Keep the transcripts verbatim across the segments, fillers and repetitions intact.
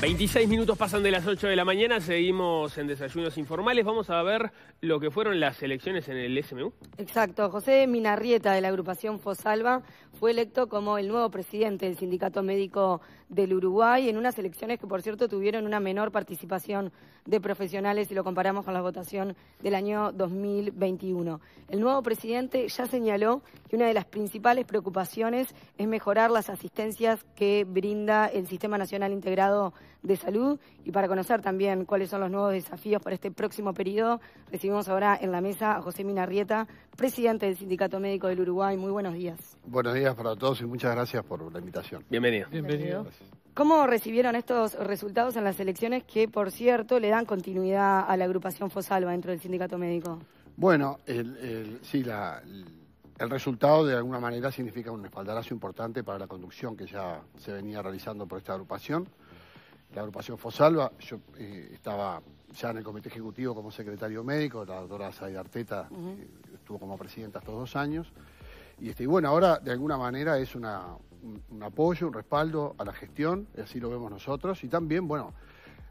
veintiséis minutos pasan de las ocho de la mañana, seguimos en Desayunos Informales. Vamos a ver lo que fueron las elecciones en el S M U. Exacto, José Minarrieta de la agrupación Fosalba fue electo como el nuevo presidente del Sindicato Médico del Uruguay en unas elecciones que, por cierto, tuvieron una menor participación de profesionales si lo comparamos con la votación del año dos mil veintiuno. El nuevo presidente ya señaló que una de las principales preocupaciones es mejorar las asistencias que brinda el Sistema Nacional Integrado de Salud, y para conocer también cuáles son los nuevos desafíos para este próximo periodo, recibimos ahora en la mesa a José Minarrieta, presidente del Sindicato Médico del Uruguay. Muy buenos días. Buenos días para todos y muchas gracias por la invitación. Bienvenido. Bienvenido. Gracias. ¿Cómo recibieron estos resultados en las elecciones que, por cierto, le dan continuidad a la agrupación Fosalba dentro del Sindicato Médico? Bueno, el, el, sí, la... El... El resultado de alguna manera significa un espaldarazo importante para la conducción que ya se venía realizando por esta agrupación. La agrupación Fosalba, yo eh, estaba ya en el comité ejecutivo como secretario médico, la doctora Zayda Arteta uh-huh. eh, estuvo como presidenta estos dos años. Y, este, y bueno, ahora de alguna manera es una, un, un apoyo, un respaldo a la gestión, así lo vemos nosotros. Y también, bueno,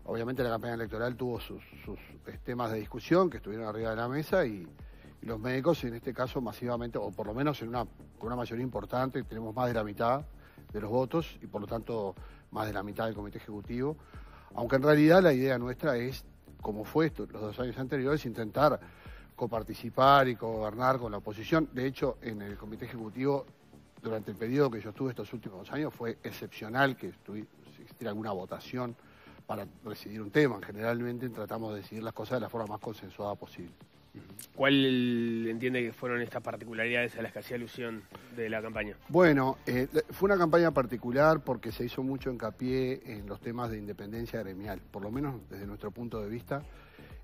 obviamente la campaña electoral tuvo sus, sus temas de discusión que estuvieron arriba de la mesa y... Los médicos en este caso masivamente, o por lo menos en una, con una mayoría importante, tenemos más de la mitad de los votos y por lo tanto más de la mitad del comité ejecutivo. Aunque en realidad la idea nuestra es, como fue esto los dos años anteriores, intentar coparticipar y cogobernar con la oposición. De hecho, en el comité ejecutivo, durante el periodo que yo estuve estos últimos años, fue excepcional que existiera alguna votación para decidir un tema. Generalmente tratamos de decidir las cosas de la forma más consensuada posible. ¿Cuál entiende que fueron estas particularidades a las que hacía alusión de la campaña? Bueno, eh, fue una campaña particular porque se hizo mucho hincapié en los temas de independencia gremial. Por lo menos desde nuestro punto de vista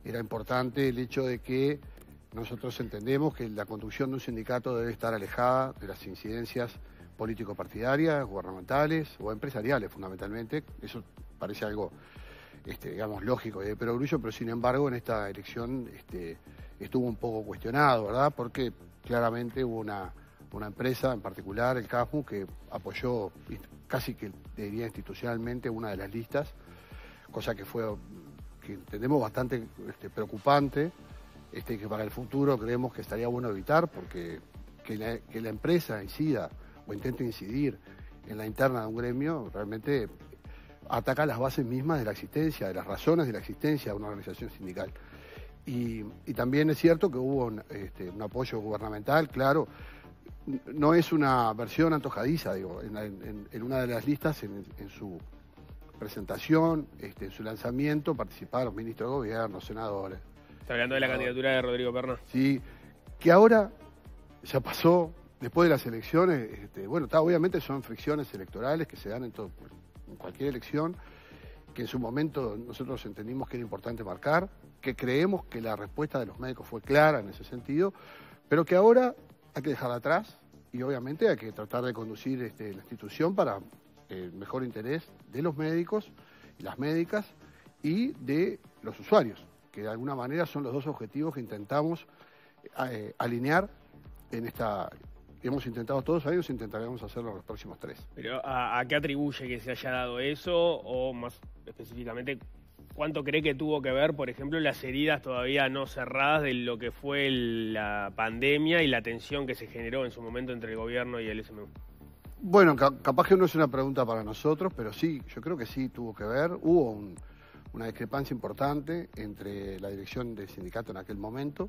era importante el hecho de que nosotros entendemos que la conducción de un sindicato debe estar alejada de las incidencias político-partidarias, gubernamentales o empresariales fundamentalmente. Eso parece algo, este, digamos, lógico y de perogrullo, pero sin embargo en esta elección... Este, estuvo un poco cuestionado, ¿verdad? Porque claramente hubo una, una empresa en particular, el CASMU, que apoyó casi que diría institucionalmente una de las listas, cosa que fue, que entendemos bastante este, preocupante, este, que para el futuro creemos que estaría bueno evitar, porque que la, que la empresa incida o intente incidir en la interna de un gremio realmente ataca las bases mismas de la existencia, de las razones de la existencia de una organización sindical. Y, y también es cierto que hubo un, este, un apoyo gubernamental, claro, no es una versión antojadiza, digo, en, en, en una de las listas, en, en su presentación, este, en su lanzamiento, participaron los ministros de gobierno, senadores. Está hablando de la candidatura de Rodrigo Perrón. Sí, que ahora ya pasó, después de las elecciones, este, bueno, está, obviamente son fricciones electorales que se dan en, todo, en cualquier elección, que en su momento nosotros entendimos que era importante marcar, que creemos que la respuesta de los médicos fue clara en ese sentido, pero que ahora hay que dejarla atrás y obviamente hay que tratar de conducir este, la institución para el mejor interés de los médicos, las médicas y de los usuarios, que de alguna manera son los dos objetivos que intentamos eh, alinear en esta... Hemos intentado todos ellos, intentaremos hacerlo los próximos tres. Pero ¿a, a qué atribuye que se haya dado eso? O más específicamente, ¿cuánto cree que tuvo que ver, por ejemplo, las heridas todavía no cerradas de lo que fue el, la pandemia y la tensión que se generó en su momento entre el gobierno y el S M U? Bueno, ca capaz que no es una pregunta para nosotros, pero sí, yo creo que sí tuvo que ver. Hubo un, una discrepancia importante entre la dirección del sindicato en aquel momento,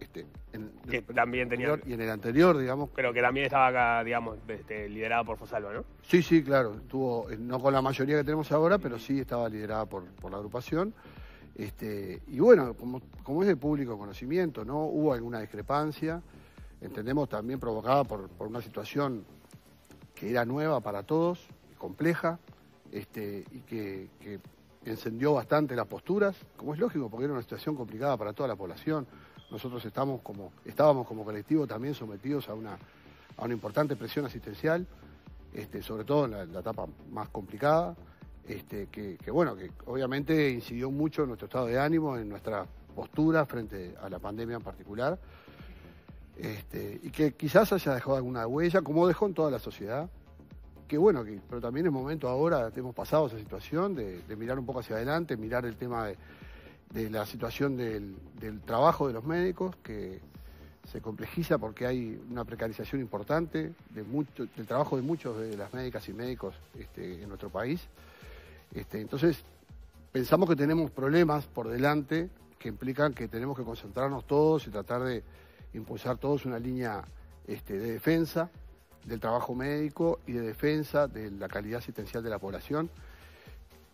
Este, en, que también tenía y en el anterior, digamos, pero que también estaba acá, digamos, este, liderada por Fosalba, ¿no? Sí, sí, claro, estuvo no con la mayoría que tenemos ahora, pero sí estaba liderada por, por la agrupación. Este, y bueno, como, como es de público conocimiento, ¿no? Hubo alguna discrepancia, entendemos también provocada por, por una situación que era nueva para todos, compleja, este, y que, que encendió bastante las posturas, como es lógico, porque era una situación complicada para toda la población. Nosotros estamos como, estábamos como colectivo también sometidos a una, a una importante presión asistencial, este, sobre todo en la, la etapa más complicada, este, que, que bueno, que obviamente incidió mucho en nuestro estado de ánimo, en nuestra postura frente a la pandemia en particular, este, y que quizás haya dejado alguna huella, como dejó en toda la sociedad, que bueno, que, pero también es momento ahora, hemos pasado esa situación de, de mirar un poco hacia adelante, mirar el tema de, de la situación del, del trabajo de los médicos, que se complejiza porque hay una precarización importante de mucho, del trabajo de muchos de las médicas y médicos este, en nuestro país. Este, entonces, pensamos que tenemos problemas por delante que implican que tenemos que concentrarnos todos y tratar de impulsar todos una línea este, de defensa del trabajo médico y de defensa de la calidad asistencial de la población.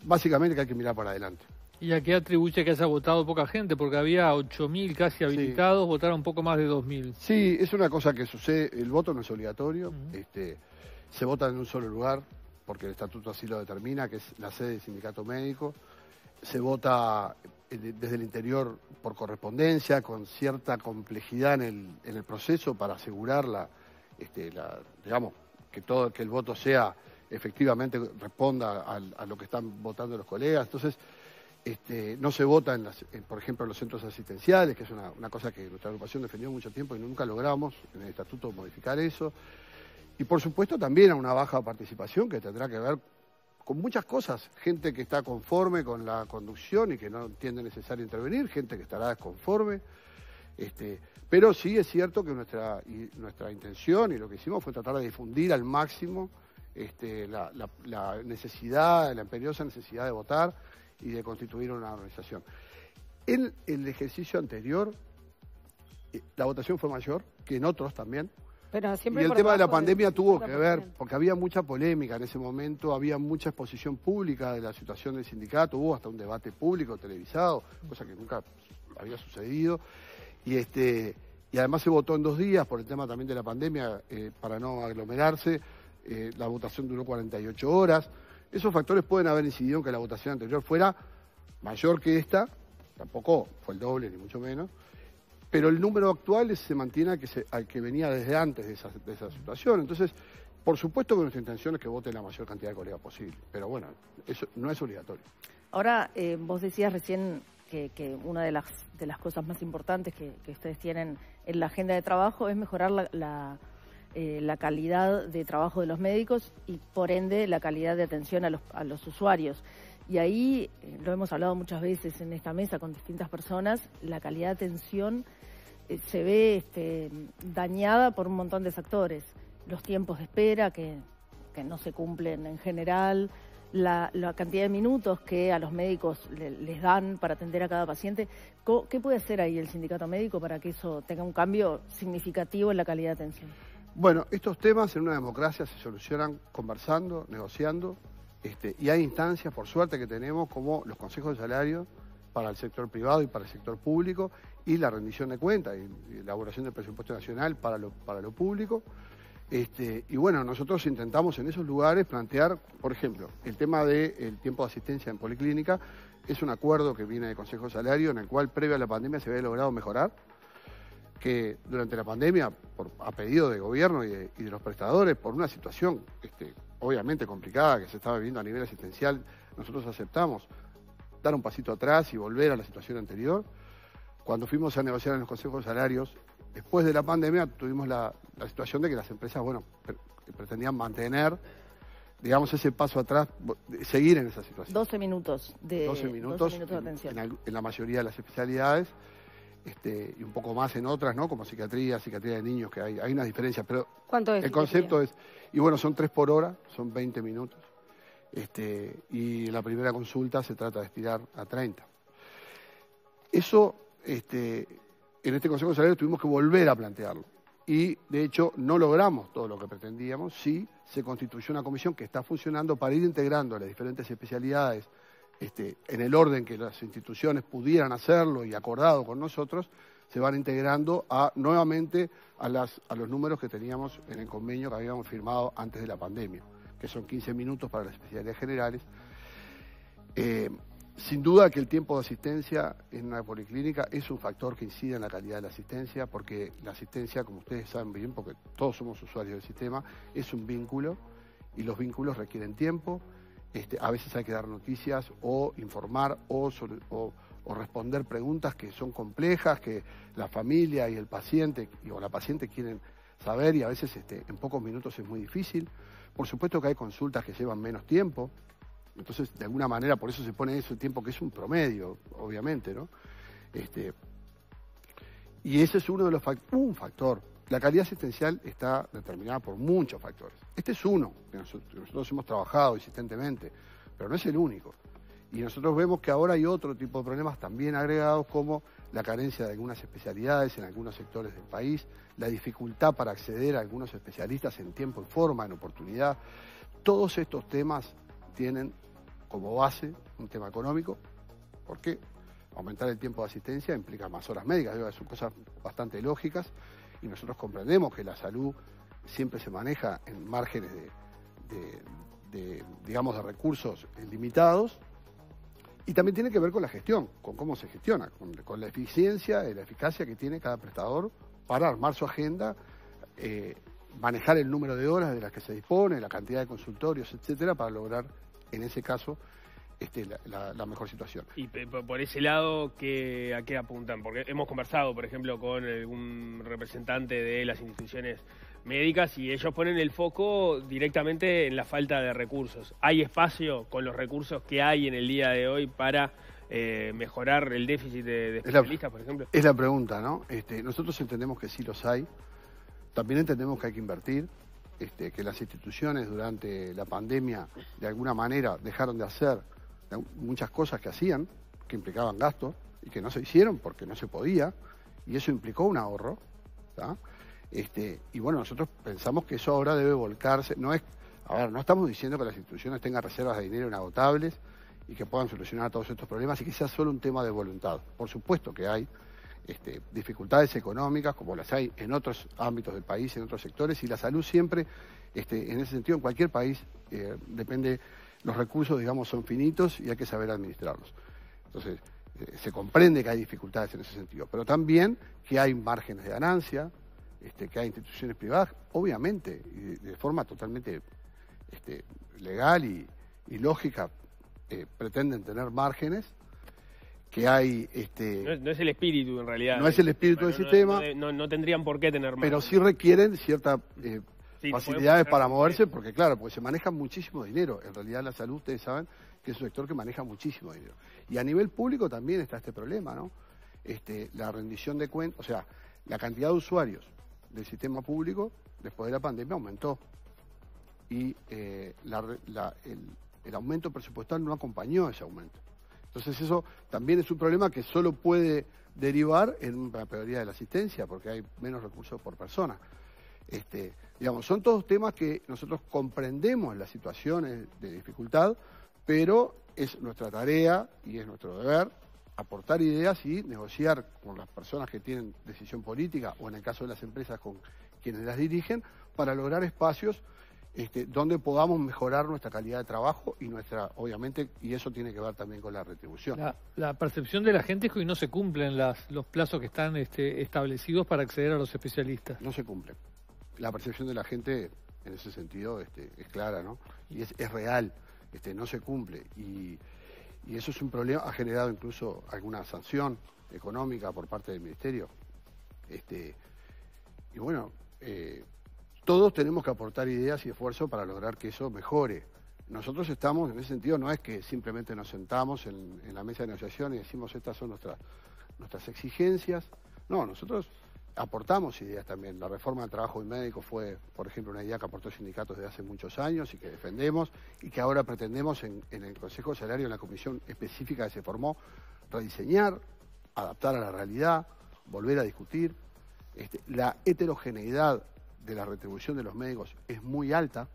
Básicamente que hay que mirar para adelante. ¿Y a qué atribuye que haya votado poca gente? Porque había ocho mil casi habilitados, sí. Votaron poco más de dos mil. Sí, es una cosa que sucede, el voto no es obligatorio, uh-huh. este, se vota en un solo lugar, porque el estatuto así lo determina, que es la sede del sindicato médico, se vota desde el interior por correspondencia, con cierta complejidad en el, en el proceso para asegurar la, este, la, digamos, que, todo, que el voto sea, efectivamente responda a, a lo que están votando los colegas, entonces... Este, no se vota, en las, en, por ejemplo, en los centros asistenciales, que es una, una cosa que nuestra agrupación defendió mucho tiempo y nunca logramos en el estatuto modificar eso. Y, por supuesto, también a una baja participación que tendrá que ver con muchas cosas. Gente que está conforme con la conducción y que no entiende necesario intervenir, gente que estará desconforme. Este, pero sí es cierto que nuestra, y nuestra intención y lo que hicimos fue tratar de difundir al máximo este, la, la, la necesidad, la imperiosa necesidad de votar y de constituir una organización. En el ejercicio anterior, la votación fue mayor que en otros también. Pero siempre y el tema de la pandemia de... tuvo que ver, porque había mucha polémica en ese momento, había mucha exposición pública de la situación del sindicato, hubo hasta un debate público televisado, cosa que nunca había sucedido. Y, este, y además se votó en dos días por el tema también de la pandemia, eh, para no aglomerarse. Eh, la votación duró cuarenta y ocho horas. Esos factores pueden haber incidido en que la votación anterior fuera mayor que esta, tampoco fue el doble ni mucho menos, pero el número actual se mantiene que se, al que venía desde antes de esa, de esa situación. Entonces, por supuesto que nuestra intención es que vote la mayor cantidad de colegas posible, pero bueno, eso no es obligatorio. Ahora, eh, vos decías recién que, que una de las, de las cosas más importantes que, que ustedes tienen en la agenda de trabajo es mejorar la... la... Eh, la calidad de trabajo de los médicos y, por ende, la calidad de atención a los, a los usuarios. Y ahí, eh, lo hemos hablado muchas veces en esta mesa con distintas personas, la calidad de atención eh, se ve este, dañada por un montón de factores. Los tiempos de espera, que, que no se cumplen en general, la, la cantidad de minutos que a los médicos le, les dan para atender a cada paciente. ¿Qué puede hacer ahí el sindicato médico para que eso tenga un cambio significativo en la calidad de atención? Bueno, estos temas en una democracia se solucionan conversando, negociando, este, y hay instancias, por suerte, que tenemos como los consejos de salario para el sector privado y para el sector público, y la rendición de cuentas, y elaboración del presupuesto nacional para lo, para lo público. Este, y bueno, nosotros intentamos en esos lugares plantear, por ejemplo, el tema del tiempo de asistencia en policlínica. Es un acuerdo que viene del Consejo de Salario, en el cual, previo a la pandemia, se había logrado mejorar, que durante la pandemia, por, a pedido del gobierno y de, y de los prestadores, por una situación este, obviamente complicada que se estaba viviendo a nivel asistencial, nosotros aceptamos dar un pasito atrás y volver a la situación anterior. Cuando fuimos a negociar en los consejos de salarios, después de la pandemia tuvimos la, la situación de que las empresas, bueno, pre, pretendían mantener, digamos, ese paso atrás, seguir en esa situación. doce minutos de, doce minutos, doce minutos de atención. En, en, en la mayoría de las especialidades. Este, y un poco más en otras, ¿no? Como psiquiatría, psiquiatría de niños, que hay, hay unas diferencias, pero ¿cuánto es el concepto es? Y bueno, son tres por hora, son veinte minutos, este, y la primera consulta se trata de estirar a treinta. Eso, este, en este Consejo de Salarios tuvimos que volver a plantearlo, y de hecho no logramos todo lo que pretendíamos, sí se constituyó una comisión que está funcionando para ir integrando las diferentes especialidades, Este, en el orden que las instituciones pudieran hacerlo y acordado con nosotros, se van integrando a, nuevamente a, las, a los números que teníamos en el convenio que habíamos firmado antes de la pandemia, que son quince minutos para las especialidades generales. Eh, sin duda que el tiempo de asistencia en una policlínica es un factor que incide en la calidad de la asistencia, porque la asistencia, como ustedes saben bien, porque todos somos usuarios del sistema, es un vínculo y los vínculos requieren tiempo. Este, a veces hay que dar noticias o informar o, o, o responder preguntas que son complejas, que la familia y el paciente y, o la paciente quieren saber, y a veces este, en pocos minutos es muy difícil. Por supuesto que hay consultas que llevan menos tiempo, entonces de alguna manera por eso se pone ese tiempo que es un promedio, obviamente, ¿no? Este, y ese es uno de los fact un factor. La calidad asistencial está determinada por muchos factores. Este es uno que nosotros, que nosotros hemos trabajado insistentemente, pero no es el único. Y nosotros vemos que ahora hay otro tipo de problemas también agregados, como la carencia de algunas especialidades en algunos sectores del país, la dificultad para acceder a algunos especialistas en tiempo, en forma, en oportunidad. Todos estos temas tienen como base un tema económico, porque aumentar el tiempo de asistencia implica más horas médicas, son cosas bastante lógicas, y nosotros comprendemos que la salud siempre se maneja en márgenes de, de, de, digamos, de recursos limitados. Y también tiene que ver con la gestión, con cómo se gestiona, con, con la eficiencia y la eficacia que tiene cada prestador para armar su agenda, eh, manejar el número de horas de las que se dispone, la cantidad de consultorios, etcétera, para lograr, en ese caso, este, la, la, la mejor situación. Y por ese lado, ¿qué, ¿a qué apuntan? Porque hemos conversado, por ejemplo, con algún representante de las instituciones médicas y ellos ponen el foco directamente en la falta de recursos. ¿Hay espacio con los recursos que hay en el día de hoy para eh, mejorar el déficit de, de especialistas, por ejemplo? Es la pregunta, ¿no? Este, nosotros entendemos que sí los hay. También entendemos que hay que invertir, este, que las instituciones durante la pandemia de alguna manera dejaron de hacer muchas cosas que hacían, que implicaban gastos y que no se hicieron porque no se podía, y eso implicó un ahorro, ¿tá? Este, y bueno, nosotros pensamos que eso ahora debe volcarse. No es, a ver, no estamos diciendo que las instituciones tengan reservas de dinero inagotables y que puedan solucionar todos estos problemas y que sea solo un tema de voluntad. Por supuesto que hay este, dificultades económicas, como las hay en otros ámbitos del país, en otros sectores, y la salud siempre, este, en ese sentido, en cualquier país, eh, depende, los recursos, digamos, son finitos y hay que saber administrarlos. Entonces, eh, se comprende que hay dificultades en ese sentido, pero también que hay márgenes de ganancia. Este, que hay instituciones privadas, obviamente, y de forma totalmente este, legal y, y lógica, eh, pretenden tener márgenes, que hay... Este, no, es, no es el espíritu, en realidad. No es el espíritu del sistema. No, no, no tendrían por qué tener márgenes. Pero sí requieren ciertas eh, sí, facilidades para moverse, porque claro, porque se maneja muchísimo dinero. En realidad la salud, ustedes saben, que es un sector que maneja muchísimo dinero. Y a nivel público también está este problema, ¿no? Este, la rendición de cuentas, o sea, la cantidad de usuarios del sistema público, después de la pandemia, aumentó. Y eh, la, la, el, el aumento presupuestal no acompañó ese aumento. Entonces eso también es un problema que solo puede derivar en una peoría de la asistencia, porque hay menos recursos por persona. Este, digamos, son todos temas que nosotros comprendemos las situaciones de dificultad, pero es nuestra tarea y es nuestro deber aportar ideas y negociar con las personas que tienen decisión política o en el caso de las empresas con quienes las dirigen para lograr espacios este, donde podamos mejorar nuestra calidad de trabajo y nuestra, obviamente, y eso tiene que ver también con la retribución. La, la percepción de la gente es que hoy no se cumplen las, los plazos que están este, establecidos para acceder a los especialistas. No se cumplen. La percepción de la gente en ese sentido este, es clara, ¿no? Y es, es real, este, no se cumple. Y... Y eso es un problema, ha generado incluso alguna sanción económica por parte del Ministerio. Este, y bueno, eh, todos tenemos que aportar ideas y esfuerzo para lograr que eso mejore. Nosotros estamos, en ese sentido, no es que simplemente nos sentamos en, en la mesa de negociación y decimos estas son nuestras, nuestras exigencias. No, nosotros aportamos ideas también. La reforma del trabajo y médico fue, por ejemplo, una idea que aportó sindicatos desde hace muchos años y que defendemos y que ahora pretendemos en, en el Consejo de Salario, en la comisión específica que se formó, rediseñar, adaptar a la realidad, volver a discutir. Este, la heterogeneidad de la retribución de los médicos es muy alta.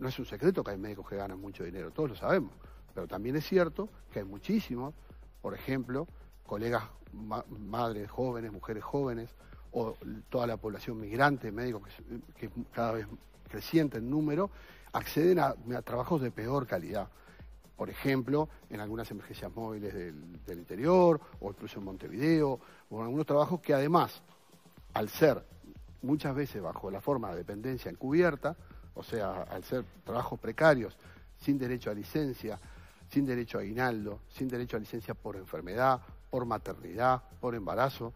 No es un secreto que hay médicos que ganan mucho dinero, todos lo sabemos, pero también es cierto que hay muchísimos, por ejemplo, colegas, ma madres jóvenes, mujeres jóvenes, o toda la población migrante, médicos que, que cada vez creciente en número, acceden a, a trabajos de peor calidad. Por ejemplo, en algunas emergencias móviles del, del interior, o incluso en Montevideo, o en algunos trabajos que además, al ser muchas veces bajo la forma de dependencia encubierta, o sea, al ser trabajos precarios, sin derecho a licencia, sin derecho a aguinaldo, sin derecho a licencia por enfermedad, por maternidad, por embarazo,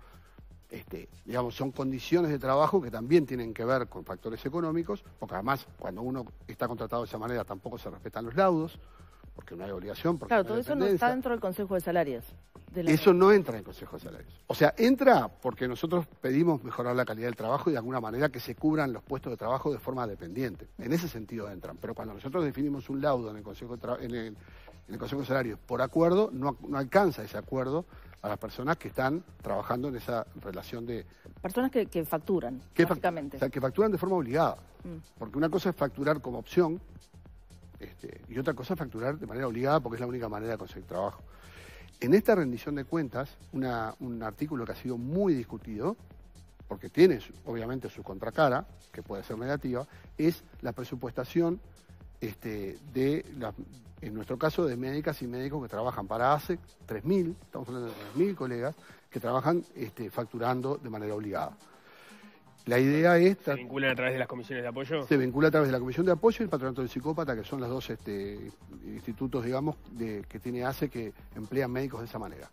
Este, digamos, son condiciones de trabajo que también tienen que ver con factores económicos, porque además cuando uno está contratado de esa manera tampoco se respetan los laudos, porque no hay obligación. Porque claro, no hay todo eso no está dentro del Consejo de Salarios. De la... Eso no entra en el Consejo de Salarios. O sea, entra porque nosotros pedimos mejorar la calidad del trabajo y de alguna manera que se cubran los puestos de trabajo de forma dependiente. En ese sentido entran. Pero cuando nosotros definimos un laudo en el Consejo de, Tra... en el... En el Consejo de Salarios por acuerdo, no, no alcanza ese acuerdo a las personas que están trabajando en esa relación de... Personas que, que facturan, que básicamente. Fact... O sea, que facturan de forma obligada. Mm. Porque una cosa es facturar como opción, Este, y otra cosa es facturar de manera obligada porque es la única manera de conseguir trabajo. En esta rendición de cuentas, una, un artículo que ha sido muy discutido, porque tiene obviamente su contracara, que puede ser negativa, es la presupuestación este, de, la, en nuestro caso, de médicas y médicos que trabajan para ASEC, tres mil, estamos hablando de tres mil colegas, que trabajan este, facturando de manera obligada. La idea es... ¿Se vinculan a través de las comisiones de apoyo? Se vincula a través de la comisión de apoyo y el patronato del psicópata, que son los dos este, institutos, digamos, de, que tiene ASE que emplean médicos de esa manera.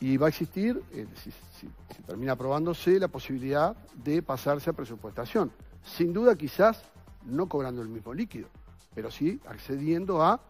Y va a existir, eh, si, si, si termina aprobándose, la posibilidad de pasarse a presupuestación. Sin duda, quizás, no cobrando el mismo líquido, pero sí accediendo a,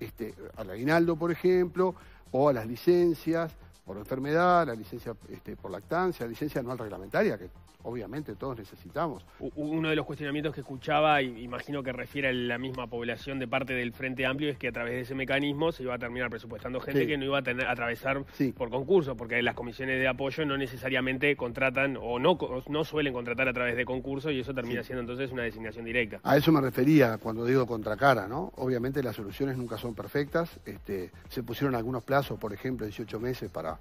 este, al aguinaldo, por ejemplo, o a las licencias por enfermedad, la licencia este, por lactancia, la licencia anual reglamentaria, que obviamente todos necesitamos. Uno de los cuestionamientos que escuchaba, y imagino que refiere a la misma población de parte del Frente Amplio, es que a través de ese mecanismo se iba a terminar presupuestando gente sí. que no iba a tener, atravesar sí. por concurso, porque las comisiones de apoyo no necesariamente contratan o no, no suelen contratar a través de concurso, y eso termina sí. siendo entonces una designación directa. A eso me refería cuando digo contracara, ¿no? Obviamente las soluciones nunca son perfectas. Este, se pusieron algunos plazos, por ejemplo, dieciocho meses para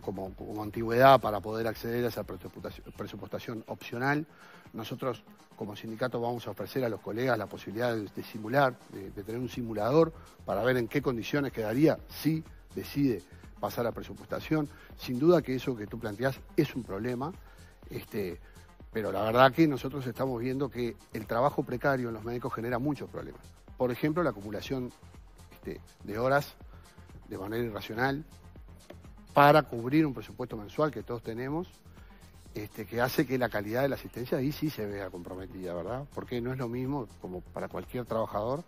Como, como antigüedad para poder acceder a esa presupuestación opcional. Nosotros como sindicato vamos a ofrecer a los colegas la posibilidad de, de simular, de, de tener un simulador para ver en qué condiciones quedaría si decide pasar a presupuestación. Sin duda que eso que tú planteás es un problema, este, pero la verdad que nosotros estamos viendo que el trabajo precario en los médicos genera muchos problemas. Por ejemplo, la acumulación este, de horas de manera irracional, para cubrir un presupuesto mensual que todos tenemos, este, que hace que la calidad de la asistencia ahí sí se vea comprometida, ¿verdad? Porque no es lo mismo, como para cualquier trabajador,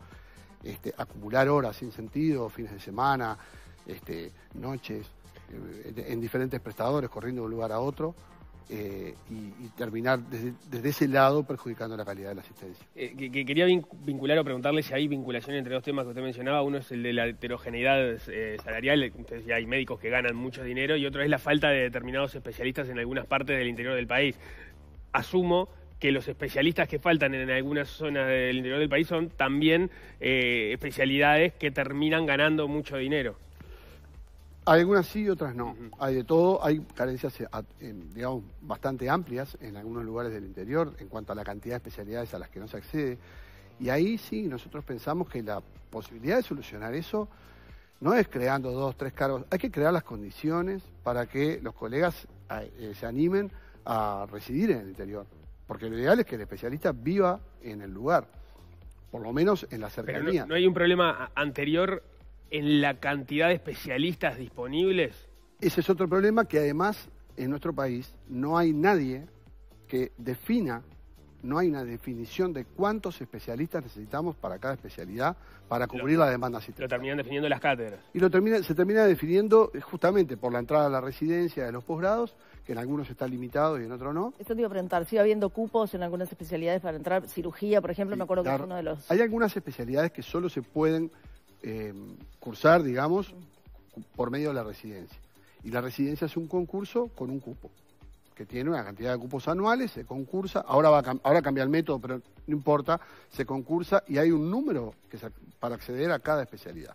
este, acumular horas sin sentido, fines de semana, este, noches, en diferentes prestadores, corriendo de un lugar a otro, Eh, y, y terminar desde, desde ese lado perjudicando la calidad de la asistencia. Eh, que, que quería vincular o preguntarle si hay vinculación entre dos temas que usted mencionaba. Uno es el de la heterogeneidad eh, salarial, entonces hay médicos que ganan mucho dinero, y otro es la falta de determinados especialistas en algunas partes del interior del país. Asumo que los especialistas que faltan en algunas zonas del interior del país son también eh, especialidades que terminan ganando mucho dinero. Hay algunas sí y otras no. Hay de todo, hay carencias, digamos, bastante amplias en algunos lugares del interior en cuanto a la cantidad de especialidades a las que no se accede. Y ahí sí, nosotros pensamos que la posibilidad de solucionar eso no es creando dos, tres cargos. Hay que crear las condiciones para que los colegas se animen a residir en el interior. Porque lo ideal es que el especialista viva en el lugar, por lo menos en la cercanía. Pero no, no hay un problema anterior en la cantidad de especialistas disponibles. Ese es otro problema, que además en nuestro país no hay nadie que defina, no hay una definición de cuántos especialistas necesitamos para cada especialidad para cubrir lo, la demanda asistencial. Lo terminan definiendo las cátedras. Y lo termina, se termina definiendo justamente por la entrada a la residencia de los posgrados, que en algunos está limitado y en otros no. Esto te iba a preguntar, ¿sigue habiendo cupos en algunas especialidades para entrar? Cirugía, por ejemplo, sí, me acuerdo que dar, es uno de los... Hay algunas especialidades que solo se pueden... Eh, cursar, digamos, por medio de la residencia. Y la residencia es un concurso con un cupo, que tiene una cantidad de cupos anuales, se concursa, ahora, va a, ahora cambia el método, pero no importa, se concursa y hay un número que se, para acceder a cada especialidad.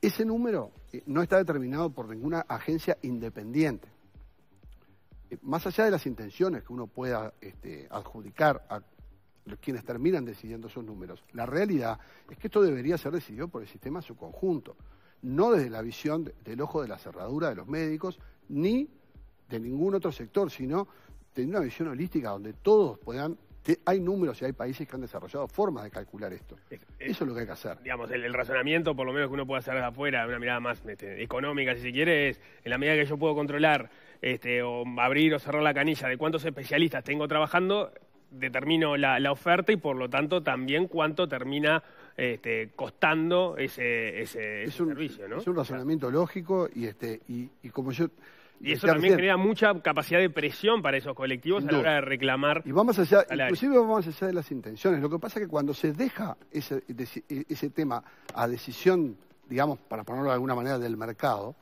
Ese número eh, no está determinado por ninguna agencia independiente. Eh, más allá de las intenciones que uno pueda este, adjudicar a quienes terminan decidiendo esos números. La realidad es que esto debería ser decidido por el sistema en su conjunto, no desde la visión de, del ojo de la cerradura de los médicos, ni de ningún otro sector, sino de una visión holística donde todos puedan que hay números y hay países que han desarrollado formas de calcular esto. Eso es lo que hay que hacer. Digamos, el, el razonamiento, por lo menos que uno pueda hacer desde afuera, una mirada más este, económica, si se quiere, es en la medida que yo puedo controlar este, o abrir o cerrar la canilla de cuántos especialistas tengo trabajando, determino la, la oferta y por lo tanto también cuánto termina este, costando ese, ese, es ese un, servicio, ¿no? Es un razonamiento claro. lógico y, este, y, y como yo... Y eso también recién. Crea mucha capacidad de presión para esos colectivos no. a la hora de reclamar. Y vamos allá, inclusive vamos allá de las intenciones. Lo que pasa es que cuando se deja ese, ese tema a decisión, digamos, para ponerlo de alguna manera, del mercado,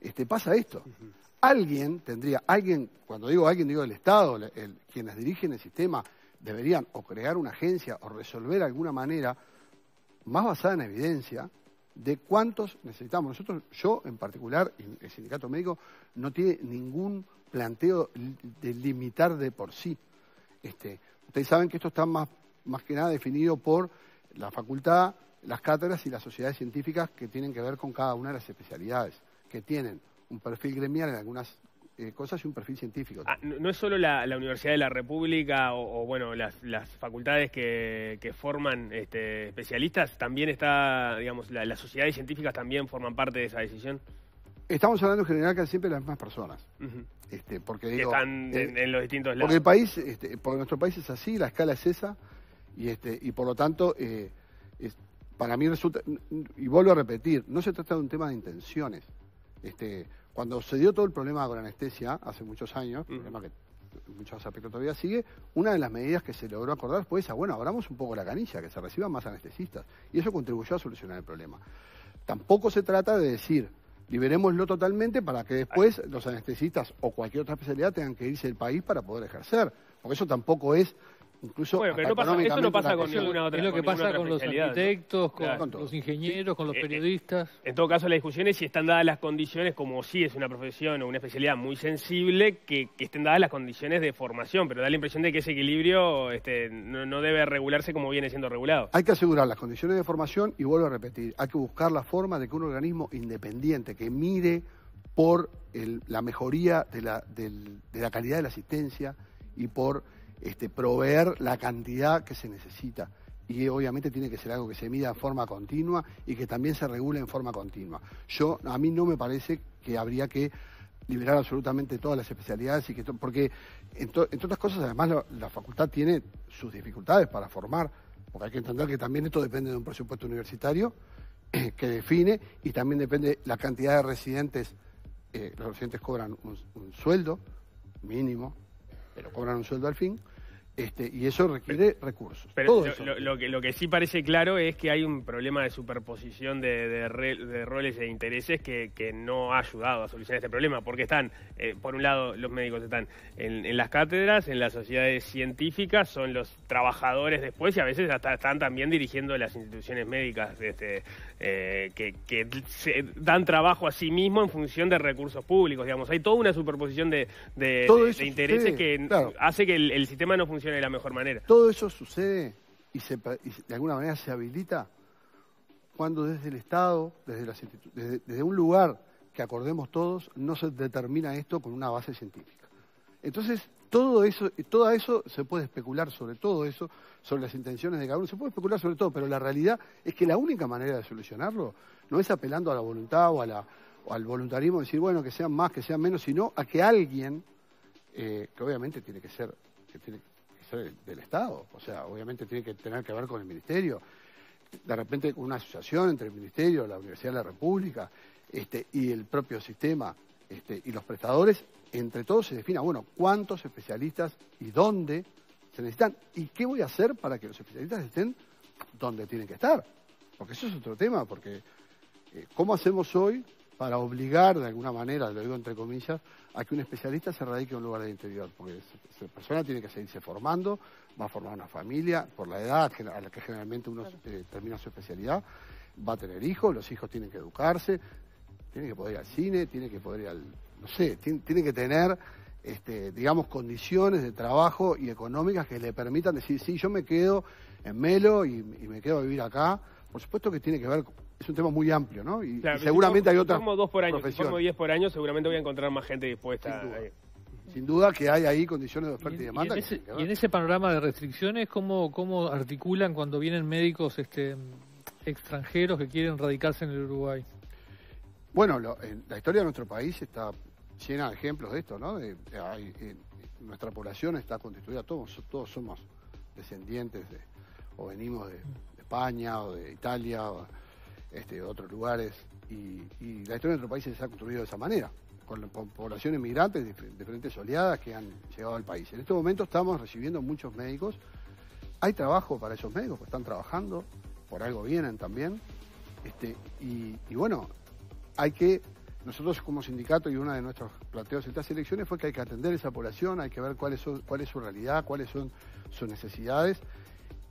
este, pasa esto. Uh-huh. Alguien tendría, alguien, cuando digo alguien, digo el Estado, el, el, quienes dirigen el sistema, deberían o crear una agencia o resolver de alguna manera más basada en evidencia de cuántos necesitamos. Nosotros, yo en particular, el sindicato médico, no tiene ningún planteo de limitar de por sí. Este, ustedes saben que esto está más, más que nada definido por la facultad, las cátedras y las sociedades científicas que tienen que ver con cada una de las especialidades, que tienen un perfil gremial en algunas eh, cosas y un perfil científico. Ah, no, no es solo la, la Universidad de la República o, o bueno, las, las facultades que, que forman este, especialistas, también está, digamos, la, las sociedades científicas también forman parte de esa decisión. Estamos hablando en general casi siempre de las mismas personas. Uh-huh. este, porque, que digo, están eh, en, en los distintos lados. Porque el país, este, porque nuestro país es así, la escala es esa, y, este, y por lo tanto, eh, es, para mí resulta, y vuelvo a repetir, no se trata de un tema de intenciones. Este, cuando se dio todo el problema con anestesia, hace muchos años, mm. problema que en muchos aspectos todavía sigue, una de las medidas que se logró acordar fue esa, bueno, abramos un poco la canilla, que se reciban más anestesistas, y eso contribuyó a solucionar el problema. Tampoco se trata de decir, liberémoslo totalmente para que después los anestesistas o cualquier otra especialidad tengan que irse del país para poder ejercer, porque eso tampoco es... Incluso bueno, pero no pasa, eso no pasa con ninguna otra. Es lo que pasa con los arquitectos, con, claro, con los ingenieros, con los periodistas. En todo caso, la discusión es si están dadas las condiciones, como si es una profesión o una especialidad muy sensible, que, que estén dadas las condiciones de formación, pero da la impresión de que ese equilibrio este, no, no debe regularse como viene siendo regulado. Hay que asegurar las condiciones de formación y vuelvo a repetir, hay que buscar la forma de que un organismo independiente que mire por el, la mejoría de la, del, de la calidad de la asistencia y por... Este, proveer la cantidad que se necesita y obviamente tiene que ser algo que se mida en forma continua y que también se regule en forma continua. Yo, a mí no me parece que habría que liberar absolutamente todas las especialidades y que porque entre otras cosas además la, la facultad tiene sus dificultades para formar, porque hay que entender que también esto depende de un presupuesto universitario eh, que define y también depende la cantidad de residentes. Eh, los residentes cobran un, un sueldo mínimo, pero cobran un sueldo al fin, este, y eso requiere pero, recursos. Pero todo lo, eso. Lo, lo, que, lo que sí parece claro es que hay un problema de superposición de, de, re, de roles e intereses que, que no ha ayudado a solucionar este problema, porque están, eh, por un lado, los médicos están en, en las cátedras, en las sociedades científicas, son los trabajadores después, y a veces hasta están también dirigiendo las instituciones médicas este, eh, que, que se dan trabajo a sí mismo en función de recursos públicos, digamos. Hay toda una superposición de, de, de, de intereses sucede, que claro. hace que el, el sistema no funcione de la mejor manera. Todo eso sucede y, se, y de alguna manera se habilita cuando desde el Estado, desde, las desde, desde un lugar que acordemos todos, no se determina esto con una base científica. Entonces, todo eso, todo eso se puede especular sobre todo eso, sobre las intenciones de cada uno, se puede especular sobre todo, pero la realidad es que la única manera de solucionarlo no es apelando a la voluntad o, a la, o al voluntarismo de decir, bueno, que sean más, que sean menos, sino a que alguien, eh, que obviamente tiene que ser... Que tiene, del Estado, o sea, obviamente tiene que tener que ver con el Ministerio, de repente una asociación entre el Ministerio, la Universidad de la República este, y el propio sistema este, y los prestadores, entre todos se defina, bueno, cuántos especialistas y dónde se necesitan y qué voy a hacer para que los especialistas estén donde tienen que estar, porque eso es otro tema, porque eh, ¿cómo hacemos hoy para obligar de alguna manera, lo digo entre comillas, a que un especialista se radique en un lugar del interior? Porque esa persona tiene que seguirse formando, va a formar una familia, por la edad a la que generalmente uno eh, termina su especialidad, va a tener hijos, los hijos tienen que educarse, tienen que poder ir al cine, tienen que poder ir al... no sé, tienen, tienen que tener, este, digamos, condiciones de trabajo y económicas que le permitan decir, sí, yo me quedo en Melo y, y me quedo a vivir acá. Por supuesto que tiene que ver... Es un tema muy amplio, ¿no? Y, claro, y seguramente si como, hay otras. Si como dos por año, si como diez por año, seguramente voy a encontrar más gente dispuesta. Sin duda. Sin duda que hay ahí condiciones de oferta y, y demanda. Y en, ese, y en ese panorama de restricciones, ¿cómo, cómo articulan cuando vienen médicos este, extranjeros que quieren radicarse en el Uruguay? Bueno, lo, en la historia de nuestro país está llena de ejemplos de esto, ¿no? De, de, de, de, nuestra población está constituida, todos, todos somos descendientes de, o venimos de, de España o de Italia o este, de otros lugares. Y, y la historia de nuestro país se ha construido de esa manera, con, con poblaciones migrantes de diferentes oleadas que han llegado al país. En este momento estamos recibiendo muchos médicos. Hay trabajo para esos médicos, pues están trabajando, por algo vienen también. Este, y, y bueno, hay que, nosotros como sindicato, y uno de nuestros planteos en estas elecciones fue que hay que atender a esa población, hay que ver cuál es su, cuál es su realidad, cuáles son sus necesidades.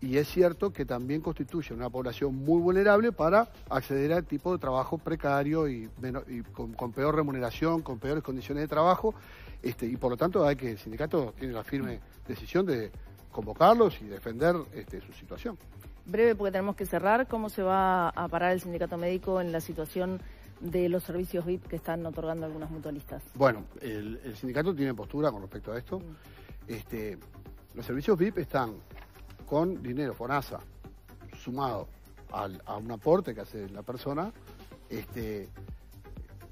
Y es cierto que también constituye una población muy vulnerable para acceder a tipo de trabajo precario y, menos, y con, con peor remuneración, con peores condiciones de trabajo. Este, y por lo tanto hay que el sindicato tiene la firme decisión de convocarlos y defender este, su situación. Breve, porque tenemos que cerrar. ¿Cómo se va a parar el sindicato médico en la situación de los servicios V I P que están otorgando algunas mutualistas? Bueno, el, el sindicato tiene postura con respecto a esto. Este, los servicios V I P están con dinero, Fonasa, sumado al, a un aporte que hace la persona. Este,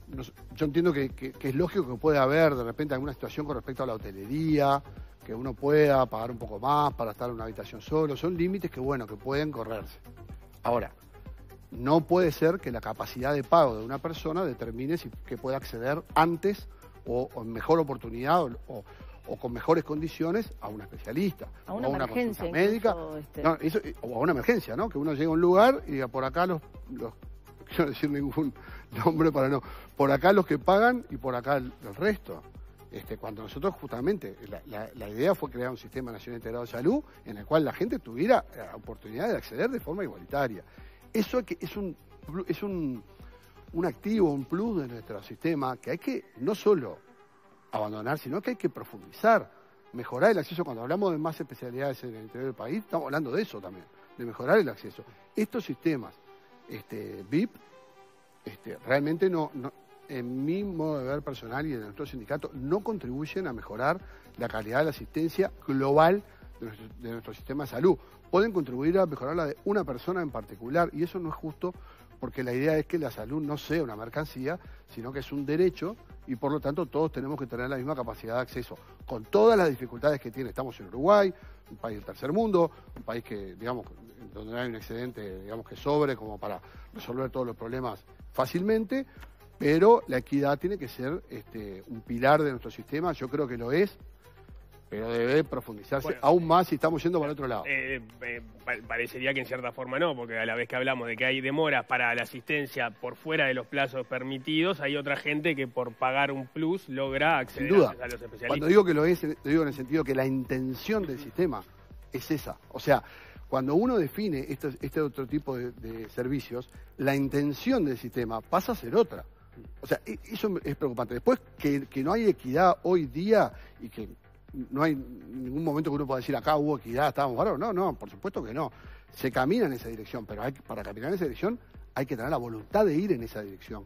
nos, yo entiendo que, que, que es lógico que pueda haber de repente alguna situación con respecto a la hotelería, que uno pueda pagar un poco más para estar en una habitación solo. Son límites que, bueno, que pueden correrse. Ahora, no puede ser que la capacidad de pago de una persona determine si que pueda acceder antes o, o en mejor oportunidad o, o o con mejores condiciones a un especialista, a una, o a una emergencia, consulta médica, incluso, este... no, eso, o a una emergencia, ¿no? Que uno llegue a un lugar y diga, por acá los, los quiero decir ningún nombre para no, por acá los que pagan y por acá el, el resto. Este, cuando nosotros justamente, la, la, la idea fue crear un Sistema Nacional Integrado de Salud en el cual la gente tuviera la oportunidad de acceder de forma igualitaria. Eso que es un, es un, un activo, un plus de nuestro sistema que hay que no solo abandonar, sino que hay que profundizar, mejorar el acceso. Cuando hablamos de más especialidades en el interior del país, estamos hablando de eso también, de mejorar el acceso. Estos sistemas este, V I P, este, realmente no, no, en mi modo de ver personal y de nuestro sindicato, no contribuyen a mejorar la calidad de la asistencia global de nuestro, de nuestro sistema de salud. Pueden contribuir a mejorar la de una persona en particular, y eso no es justo, porque la idea es que la salud no sea una mercancía, sino que es un derecho, y por lo tanto todos tenemos que tener la misma capacidad de acceso, con todas las dificultades que tiene. Estamos en Uruguay, un país del tercer mundo, un país que, digamos, donde hay un excedente, digamos, que sobre como para resolver todos los problemas fácilmente, pero la equidad tiene que ser este, un pilar de nuestro sistema. Yo creo que lo es, pero debe profundizarse, bueno, aún más si estamos yendo para otro lado. Eh, eh, parecería que en cierta forma no, porque a la vez que hablamos de que hay demoras para la asistencia por fuera de los plazos permitidos, hay otra gente que por pagar un plus logra acceder a los especialistas. Cuando digo que lo es, lo digo en el sentido que la intención del sistema es esa. O sea, cuando uno define este, este otro tipo de, de servicios, la intención del sistema pasa a ser otra. O sea, eso es preocupante. Después, que, que no hay equidad hoy día y que no hay ningún momento que uno pueda decir acá hubo equidad, estábamos bárbaros. No, no, por supuesto que no. Se camina en esa dirección, pero hay que, para caminar en esa dirección hay que tener la voluntad de ir en esa dirección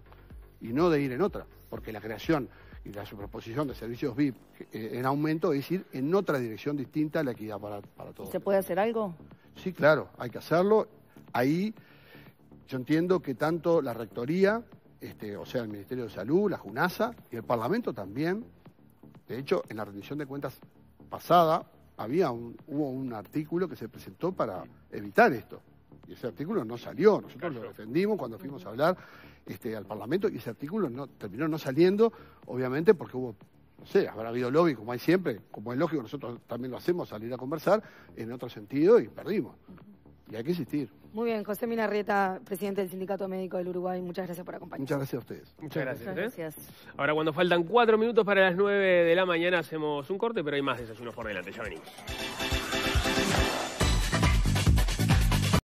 y no de ir en otra, porque la creación y la superposición de servicios V I P en aumento es ir en otra dirección distinta a la equidad para, para todos. ¿Se puede hacer algo? Sí, claro, hay que hacerlo. Ahí yo entiendo que tanto la Rectoría, este, o sea, el Ministerio de Salud, la Junasa y el Parlamento también. De hecho, en la rendición de cuentas pasada había un, hubo un artículo que se presentó para evitar esto. Y ese artículo no salió. Nosotros lo defendimos cuando fuimos a hablar este, al Parlamento y ese artículo no, terminó no saliendo, obviamente porque hubo, no sé, habrá habido lobby, como hay siempre, como es lógico, nosotros también lo hacemos, salir a conversar en otro sentido y perdimos. Y hay que insistir. Muy bien, José Minarrieta, presidente del Sindicato Médico del Uruguay, muchas gracias por acompañarnos. Muchas gracias a ustedes. Muchas gracias. Muchas gracias. ¿Eh? Ahora, cuando faltan cuatro minutos para las nueve de la mañana, hacemos un corte, pero hay más desayunos por delante. Ya venimos.